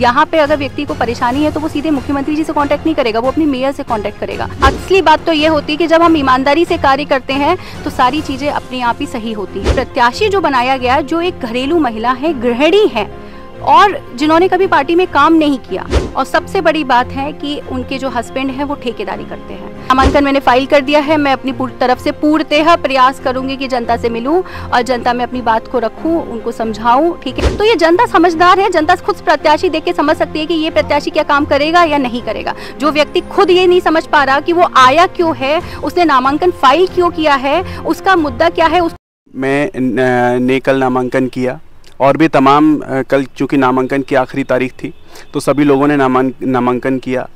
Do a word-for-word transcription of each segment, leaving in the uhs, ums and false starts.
यहाँ पे अगर व्यक्ति को परेशानी है तो वो सीधे मुख्यमंत्री जी से कांटेक्ट नहीं करेगा, वो अपने मेयर से कांटेक्ट करेगा। असली बात तो ये होती है कि जब हम ईमानदारी से कार्य करते हैं तो सारी चीजें अपने आप ही सही होती है। प्रत्याशी जो बनाया गया है, जो एक घरेलू महिला है, गृहिणी है और जिन्होंने कभी पार्टी में काम नहीं किया, और सबसे बड़ी बात है कि उनके जो हस्बैंड है वो ठेकेदारी करते हैं। नामांकन मैंने फाइल कर दिया है। मैं अपनी तरफ से पूर्णतः प्रयास करूंगी कि जनता से मिलूं और जनता में अपनी बात को रखूं, उनको समझाऊं। ठीक है, तो ये जनता समझदार है, जनता खुद प्रत्याशी देख के समझ सकती है कि ये प्रत्याशी क्या काम करेगा या नहीं करेगा। जो व्यक्ति खुद ये नहीं समझ पा रहा कि वो आया क्यों है, उसने नामांकन फाइल क्यों किया है, उसका मुद्दा क्या है। मैंने कल नामांकन किया और भी तमाम, कल चूँकि नामांकन की आखिरी तारीख थी तो सभी लोगों ने नामांकन किया।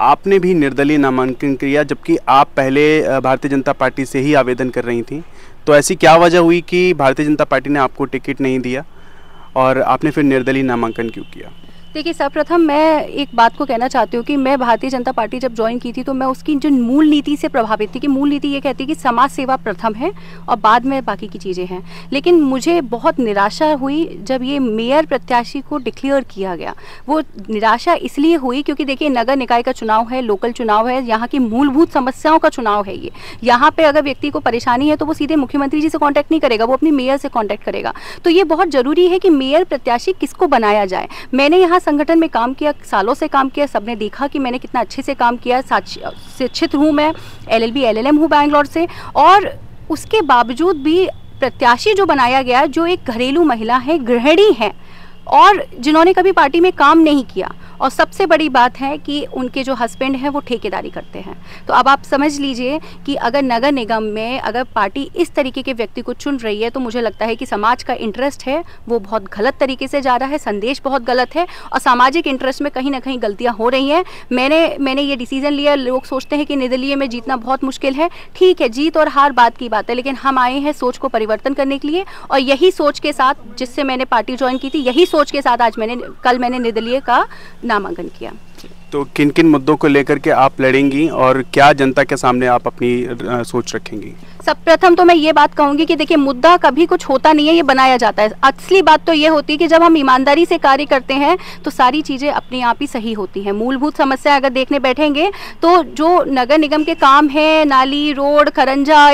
आपने भी निर्दलीय नामांकन किया, जबकि आप पहले भारतीय जनता पार्टी से ही आवेदन कर रही थी, तो ऐसी क्या वजह हुई कि भारतीय जनता पार्टी ने आपको टिकट नहीं दिया और आपने फिर निर्दलीय नामांकन क्यों किया? देखिए, सर्वप्रथम मैं एक बात को कहना चाहती हूँ कि मैं भारतीय जनता पार्टी जब ज्वाइन की थी तो मैं उसकी जो मूल नीति से प्रभावित थी कि मूल नीति ये कहती है कि समाज सेवा प्रथम है और बाद में बाकी की चीज़ें हैं। लेकिन मुझे बहुत निराशा हुई जब ये मेयर प्रत्याशी को डिक्लेयर किया गया। वो निराशा इसलिए हुई क्योंकि देखिए, नगर निकाय का चुनाव है, लोकल चुनाव है, यहाँ की मूलभूत समस्याओं का चुनाव है ये। यहाँ पर अगर व्यक्ति को परेशानी है तो वो सीधे मुख्यमंत्री जी से कॉन्टैक्ट नहीं करेगा, वो अपने मेयर से कॉन्टैक्ट करेगा। तो ये बहुत ज़रूरी है कि मेयर प्रत्याशी किसको बनाया जाए। मैंने यहाँ संगठन में काम किया, सालों से काम किया, सबने देखा कि मैंने कितना अच्छे से काम किया। शिक्षित हूँ मैं, एलएलबी एलएलएम हूँ बैंगलोर से, और उसके बावजूद भी प्रत्याशी जो बनाया गया जो एक घरेलू महिला है, गृहिणी है और जिन्होंने कभी पार्टी में काम नहीं किया, और सबसे बड़ी बात है कि उनके जो हस्बैंड हैं वो ठेकेदारी करते हैं। तो अब आप समझ लीजिए कि अगर नगर निगम में अगर पार्टी इस तरीके के व्यक्ति को चुन रही है तो मुझे लगता है कि समाज का इंटरेस्ट है वो बहुत गलत तरीके से जा रहा है, संदेश बहुत गलत है और सामाजिक इंटरेस्ट में कहीं ना कहीं गलतियाँ हो रही हैं। मैंने मैंने ये डिसीज़न लिया। लोग सोचते हैं कि निर्दलीय में जीतना बहुत मुश्किल है। ठीक है, जीत और हार बात की बात है, लेकिन हम आए हैं सोच को परिवर्तन करने के लिए, और यही सोच के साथ जिससे मैंने पार्टी ज्वाइन की थी, यही सोच के साथ आज मैंने कल मैंने निर्दलीय का नामांकन किया। तो किन किन मुद्दों को लेकर के आप लड़ेंगी और क्या जनता के सामने आप अपनी आ, सोच रखेंगी? सर्वप्रथम तो मैं ये बात कहूँगी कि देखिए, मुद्दा कभी कुछ होता नहीं है, ये बनाया जाता है। असली बात तो ये होती है कि जब हम ईमानदारी से कार्य करते हैं तो सारी चीज़ें अपने आप ही सही होती हैं। मूलभूत समस्या अगर देखने बैठेंगे तो जो नगर निगम के काम है, नाली, रोड, खरंजा,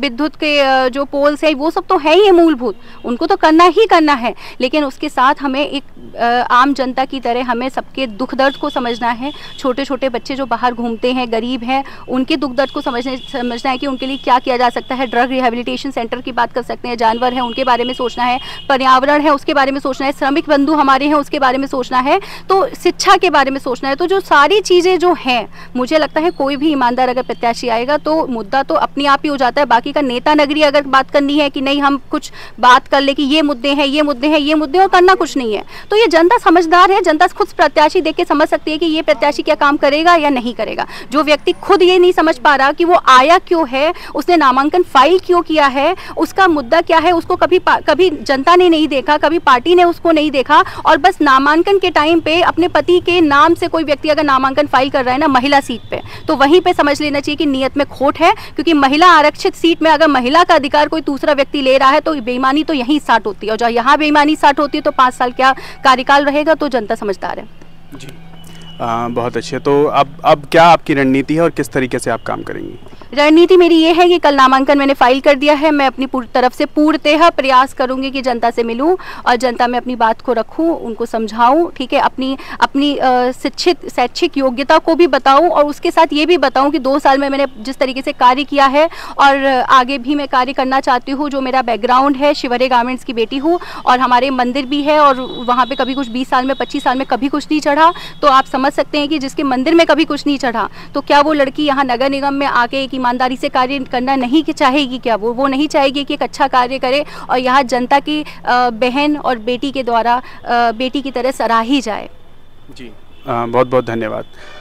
विद्युत के जो पोल्स हैं, वो सब तो है ही मूलभूत, उनको तो करना ही करना है। लेकिन उसके साथ हमें एक आम जनता की तरह हमें सबके दुख दर्द को समझना है। छोटे छोटे बच्चे जो बाहर घूमते हैं, गरीब हैं, उनके दुख दर्द को समझने समझना है कि उनके लिए क्या जा सकता है। ड्रग रिहैबिलिटेशन सेंटर की बात कर सकते हैं। जानवर है उनके बारे में सोचना है, पर्यावरण है उसके बारे में सोचना है, श्रमिक बंधु हमारे हैं उसके बारे में सोचना है, तो शिक्षा के बारे में सोचना है। तो जो सारी चीजें जो हैं, मुझे लगता है कोई भी ईमानदार अगर प्रत्याशी आएगा तो मुद्दा तो अपने आप ही हो जाता है। बाकी का नेता नगरी अगर बात करनी है कि नहीं हम कुछ बात कर ले कि ये मुद्दे हैं, ये मुद्दे हैं, ये मुद्दे, और करना कुछ नहीं है, तो ये जनता समझदार है, जनता खुद प्रत्याशी देख के समझ सकती है कि ये प्रत्याशी क्या काम करेगा या नहीं करेगा। जो व्यक्ति खुद ये नहीं समझ पा रहा कि वो आया क्यों है, उसने नामांकन फाइल क्यों किया है, उसका मुद्दा क्या है, उसको कभी कभी जनता ने नहीं देखा, कभी पार्टी ने उसको नहीं देखा, और बस नामांकन के टाइम पे अपने पति के नाम से कोई व्यक्ति अगर नामांकन फाइल कर रहा है ना महिला सीट पे, तो वहीं पे समझ लेना चाहिए कि नीयत में खोट है। क्योंकि महिला आरक्षित सीट में अगर महिला का अधिकार कोई दूसरा व्यक्ति ले रहा है तो बेईमानी तो यहीं स्टार्ट होती है, और जब यहाँ बेईमानी स्टार्ट होती है तो पाँच साल क्या कार्यकाल रहेगा। तो जनता समझदार है जी। आ, बहुत अच्छे। तो अब अब क्या आपकी रणनीति है और किस तरीके से आप काम करेंगी? रणनीति मेरी ये है कि कल नामांकन मैंने फाइल कर दिया है। मैं अपनी तरफ से पूर्णतः प्रयास करूंगी कि जनता से मिलूं और जनता में अपनी बात को रखूं, उनको समझाऊं। ठीक है, अपनी अपनी शिक्षित शैक्षिक योग्यता को भी बताऊं और उसके साथ ये भी बताऊं कि दो साल में मैंने जिस तरीके से कार्य किया है और आगे भी मैं कार्य करना चाहती हूँ। जो मेरा बैकग्राउंड है, शिवरे गारमेंट्स की बेटी हूँ और हमारे मंदिर भी है, और वहाँ पर कभी कुछ बीस साल में, पच्चीस साल में कभी कुछ नहीं चढ़ा। तो आप समझ सकते हैं कि जिसके मंदिर में कभी कुछ नहीं चढ़ा तो क्या वो लड़की यहाँ नगर निगम में आके एक ईमानदारी से कार्य करना नहीं चाहेगी? क्या वो वो नहीं चाहेगी कि एक अच्छा कार्य करे और यहाँ जनता की बहन और बेटी के द्वारा बेटी की तरह सराही जाए? जी, बहुत बहुत धन्यवाद।